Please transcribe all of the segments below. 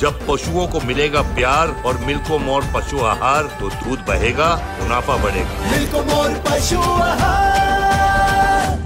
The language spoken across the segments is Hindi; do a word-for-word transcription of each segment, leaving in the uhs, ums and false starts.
जब पशुओं को मिलेगा प्यार और मिल्को मोर पशु आहार तो दूध बहेगा, मुनाफा बढ़ेगा। मिल्को मोर पशु आहार।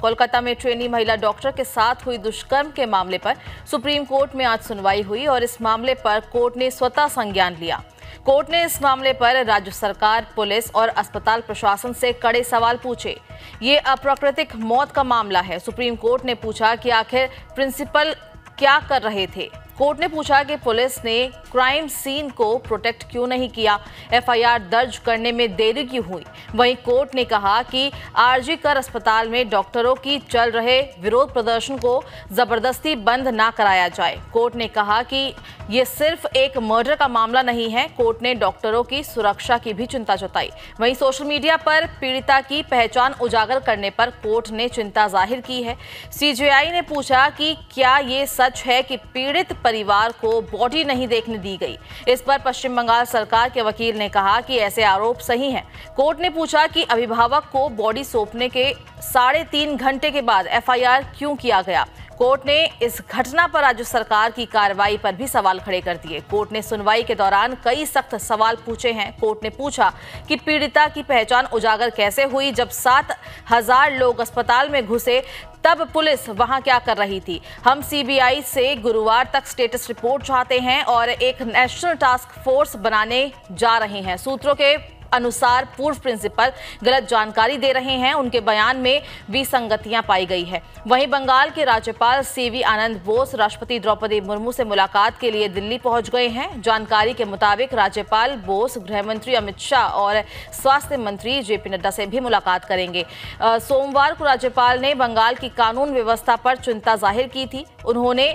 कोलकाता में ट्रेनी महिला डॉक्टर के साथ हुई दुष्कर्म के मामले पर सुप्रीम कोर्ट में आज सुनवाई हुई और इस मामले पर कोर्ट ने स्वतः संज्ञान लिया। कोर्ट ने इस मामले पर राज्य सरकार, पुलिस और अस्पताल प्रशासन से कड़े सवाल पूछे। ये अप्राकृतिक मौत का मामला है। सुप्रीम कोर्ट ने पूछा कि आखिर प्रिंसिपल क्या कर रहे थे। कोर्ट ने पूछा कि पुलिस ने क्राइम सीन को प्रोटेक्ट क्यों नहीं किया, एफ आई आर दर्ज करने में देरी क्यों हुई। वहीं कोर्ट ने कहा कि आरजी कर अस्पताल में डॉक्टरों की चल रहे विरोध प्रदर्शन को जबरदस्ती बंद ना कराया जाए। कोर्ट ने कहा कि ये सिर्फ एक मर्डर का मामला नहीं है। कोर्ट ने डॉक्टरों की सुरक्षा की भी चिंता जताई। वहीं सोशल मीडिया पर पीड़िता की पहचान उजागर करने पर कोर्ट ने चिंता जाहिर की है। सी जे आई ने पूछा कि क्या ये सच है कि पीड़ित परिवार को बॉडी नहीं देखने दी गई। इस पर पश्चिम बंगाल सरकार के वकील ने कहा कि ऐसे आरोप सही हैं। कोर्ट ने पूछा कि अभिभावक को बॉडी सौंपने के साढ़े तीन घंटे के बाद एफ आई आर क्यों किया गया। कोर्ट ने इस घटना पर राज्य सरकार की कार्रवाई पर भी सवाल खड़े कर दिए। कोर्ट ने सुनवाई के दौरान कई सख्त सवाल पूछे हैं। कोर्ट ने पूछा कि पीड़िता की पहचान उजागर कैसे हुई, जब सात हजार लोग अस्पताल में घुसे तब पुलिस वहां क्या कर रही थी। हम सी बी आई से गुरुवार तक स्टेटस रिपोर्ट चाहते हैं और एक नेशनल टास्क फोर्स बनाने जा रहे हैं। सूत्रों के अनुसार पूर्व प्रिंसिपल गलत जानकारी दे रहे हैं, उनके बयान में विसंगतियां पाई गई है। वहीं बंगाल के राज्यपाल सीवी आनंद बोस राष्ट्रपति द्रौपदी मुर्मू से मुलाकात के लिए दिल्ली पहुंच गए हैं। जानकारी के मुताबिक राज्यपाल बोस गृह मंत्री अमित शाह और स्वास्थ्य मंत्री जेपी नड्डा से भी मुलाकात करेंगे। सोमवार को राज्यपाल ने बंगाल की कानून व्यवस्था पर चिंता जाहिर की थी। उन्होंने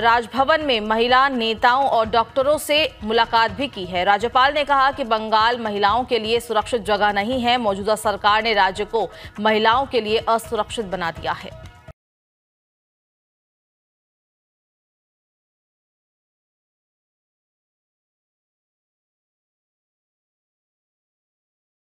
राजभवन में महिला नेताओं और डॉक्टरों से मुलाकात भी की है। राज्यपाल ने कहा कि बंगाल महिलाओं के लिए सुरक्षित जगह नहीं है। मौजूदा सरकार ने राज्य को महिलाओं के लिए असुरक्षित बना दिया है।